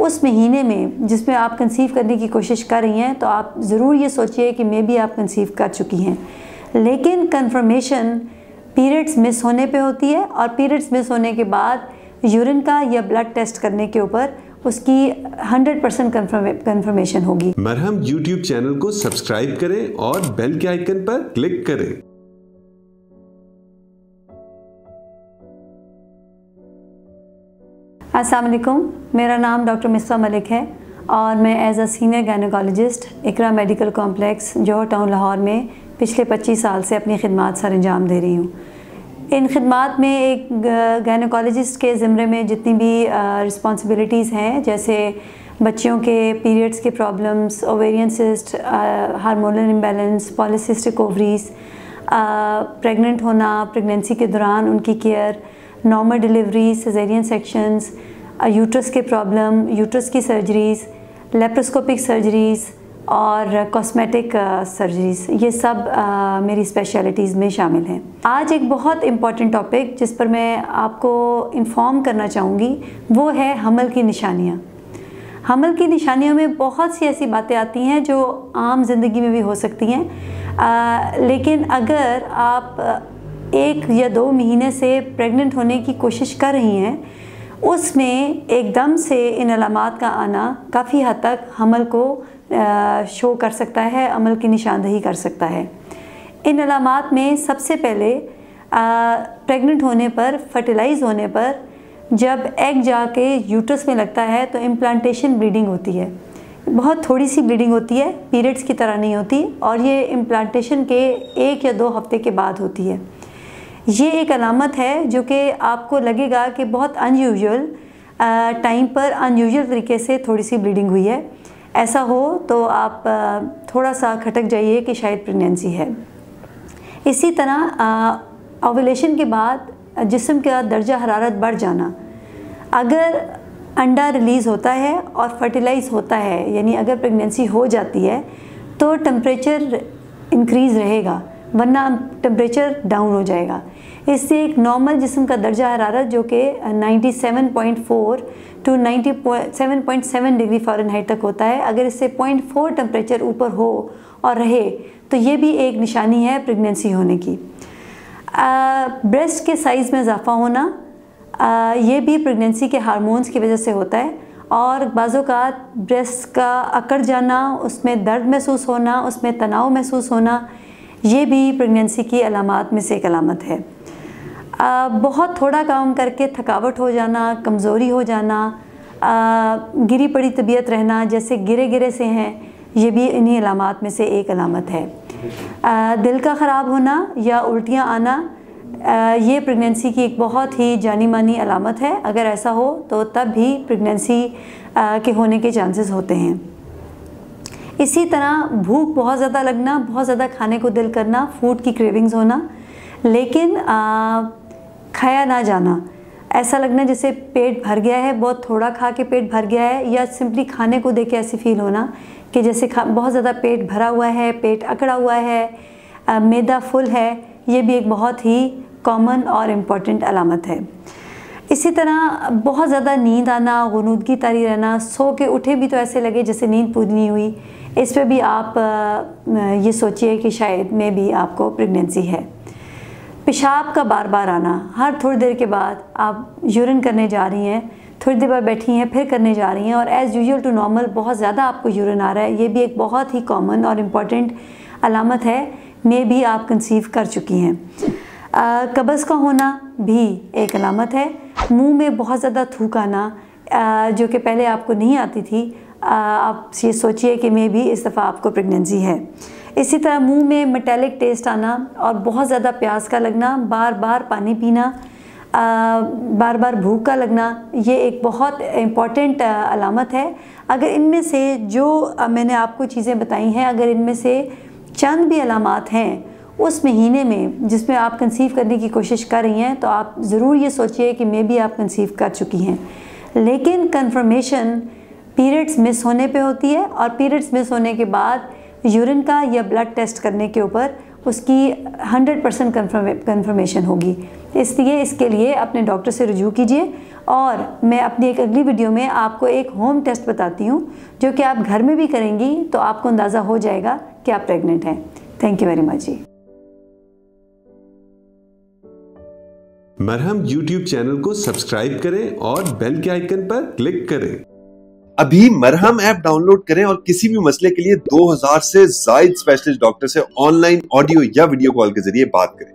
उस महीने में जिसमें आप कंसीव करने की कोशिश कर रही हैं, तो आप ज़रूर ये सोचिए कि मे बी आप कंसीव कर चुकी हैं। लेकिन कंफर्मेशन पीरियड्स मिस होने पे होती है और पीरियड्स मिस होने के बाद यूरिन का या ब्लड टेस्ट करने के ऊपर उसकी 100% कंफर्मेशन होगी। मरहम यूट्यूब चैनल को सब्सक्राइब करें और बेल के आइकन पर क्लिक करें। अस्सलाम वालेकुम, मेरा नाम डॉक्टर मिस्बा मलिक है और मैं as a senior gynaecologist Iqra medical complex Johar town Lahore में पिछले 25 साल से अपनी खिदमत सर अंजाम दे रही हूँ। इन खिदमत में एक गायनोकोलॉजिस्ट के ज़िम्मे में जितनी भी रिस्पॉन्सिबिलिटीज़ हैं, जैसे बच्चियों के पीरियड्स के problems, ovarian cyst, hormonal imbalance, polycystic ovaries, pregnant होना, प्रेगनेंसी के दौरान उनकी care, normal delivery, caesarean sections, uterus के प्रॉब्लम, यूट्रस की सर्जरीज़, लेप्रोस्कोपिक सर्जरीज़ और कॉस्मेटिक सर्जरीज़, ये सब मेरी स्पेशलिटीज़ में शामिल हैं। आज एक बहुत इम्पॉर्टेंट टॉपिक जिस पर मैं आपको इन्फॉर्म करना चाहूँगी वो है हमल की निशानियाँ। हमल की निशानियों में बहुत सी ऐसी बातें आती हैं जो आम जिंदगी में भी हो सकती हैं, लेकिन अगर आप 1 या 2 महीने से प्रेग्नेंट होने की कोशिश कर रही हैं, उसमें एकदम से इन अलामात का आना काफ़ी हद तक हमल को शो कर सकता है, हमल की निशानदेही कर सकता है। इन अलामात में सबसे पहले प्रेग्नेंट होने पर, फर्टिलाइज़ होने पर जब एग जाके यूट्रस में लगता है तो इम्प्लांटेशन ब्लीडिंग होती है। बहुत थोड़ी सी ब्लीडिंग होती है, पीरियड्स की तरह नहीं होती, और ये इम्प्लांटेशन के 1 या 2 हफ्ते के बाद होती है। ये एक अलामत है जो कि आपको लगेगा कि बहुत अनयूजुअल टाइम पर अनयूजुअल तरीके से थोड़ी सी ब्लीडिंग हुई है। ऐसा हो तो आप थोड़ा सा खटक जाइए कि शायद प्रेगनेंसी है। इसी तरह ओवुलेशन के बाद जिस्म का दर्जा हरारत बढ़ जाना, अगर अंडा रिलीज़ होता है और फर्टिलाइज़ होता है, यानी अगर प्रेगनेंसी हो जाती है तो टेम्परेचर इंक्रीज़ रहेगा, वरना टेम्परेचर डाउन हो जाएगा। इससे एक नॉर्मल जिस्म का दर्जा हरारत जो कि 97.4 टू 97.7 डिग्री फ़ारेनहाइट तक होता है, अगर इससे 0.4 टेम्परेचर ऊपर हो और रहे तो ये भी एक निशानी है प्रेगनेंसी होने की। ब्रेस्ट के साइज़ में इजाफा होना, ये भी प्रेगनेंसी के हार्मोन्स की वजह से होता है, और बाज़ औक़ात ब्रेस्ट का अकड़ जाना, उसमें दर्द महसूस होना, उसमें तनाव महसूस होना, ये भी प्रेगनेंसी की अलामात में से एक अलामत है। बहुत थोड़ा काम करके थकावट हो जाना, कमज़ोरी हो जाना, गिरी पड़ी तबीयत रहना, जैसे गिरे गिरे से हैं, ये भी इन्हीं अलामात में से एक अलामत है। दिल का ख़राब होना या उल्टियाँ आना, ये प्रेगनेंसी की एक बहुत ही जानी मानी अलामत है। अगर ऐसा हो तो तब भी प्रेगनेंसी के होने के चांसेस होते हैं। इसी तरह भूख बहुत ज़्यादा लगना, बहुत ज़्यादा खाने को दिल करना, फूड की क्रेविंग्स होना, लेकिन खाया ना जाना, ऐसा लगना जैसे पेट भर गया है, बहुत थोड़ा खा के पेट भर गया है, या सिंपली खाने को देख के ऐसे फील होना कि जैसे बहुत ज़्यादा पेट भरा हुआ है, पेट अकड़ा हुआ है, मैदा फुल है, ये भी एक बहुत ही कॉमन और इम्पॉर्टेंट अलामत है। इसी तरह बहुत ज़्यादा नींद आना, गुनूदगी तारी रहना, सो के उठे भी तो ऐसे लगे जैसे नींद पूरी नहीं हुई, इस पे भी आप ये सोचिए कि शायद में भी आपको प्रेगनेंसी है। पेशाब का बार बार आना, हर थोड़ी देर के बाद आप यूरिन करने जा रही हैं, थोड़ी देर बाद बैठी हैं, फिर करने जा रही हैं, और एज़ यूजुअल टू नॉर्मल बहुत ज़्यादा आपको यूरिन आ रहा है, ये भी एक बहुत ही कॉमन और इम्पॉर्टेंट अलामत है, में भी आप कंसीव कर चुकी हैं। कब्ज़ का होना भी एक अलामत है। मुंह में बहुत ज़्यादा थूक आना जो कि पहले आपको नहीं आती थी, आप ये सोचिए कि मे भी इस दफ़ा आपको प्रेगनेंसी है। इसी तरह मुंह में मेटालिक टेस्ट आना और बहुत ज़्यादा प्यास का लगना, बार बार पानी पीना, बार बार भूख का लगना, ये एक बहुत इम्पॉर्टेंट अलामत है। अगर इनमें से जो मैंने आपको चीज़ें बताई हैं, अगर इनमें से चंद भी अलामात हैं उस महीने में जिसमें आप कंसीव करने की कोशिश कर रही हैं, तो आप ज़रूर ये सोचिए कि मे बी आप कंसीव कर चुकी हैं। लेकिन कंफर्मेशन पीरियड्स मिस होने पे होती है और पीरियड्स मिस होने के बाद यूरिन का या ब्लड टेस्ट करने के ऊपर उसकी 100% कंफर्मेशन होगी। इसलिए इसके लिए अपने डॉक्टर से रुजू कीजिए। और मैं अपनी एक अगली वीडियो में आपको एक होम टेस्ट बताती हूँ जो कि आप घर में भी करेंगी तो आपको अंदाज़ा हो जाएगा कि आप प्रेग्नेंट हैं। थैंक यू वेरी मच जी। मरहम YouTube चैनल को सब्सक्राइब करें और बेल के आइकन पर क्लिक करें। अभी मरहम ऐप डाउनलोड करें और किसी भी मसले के लिए 2000 से ज्यादा स्पेशलिस्ट डॉक्टर से ऑनलाइन ऑडियो या वीडियो कॉल के जरिए बात करें।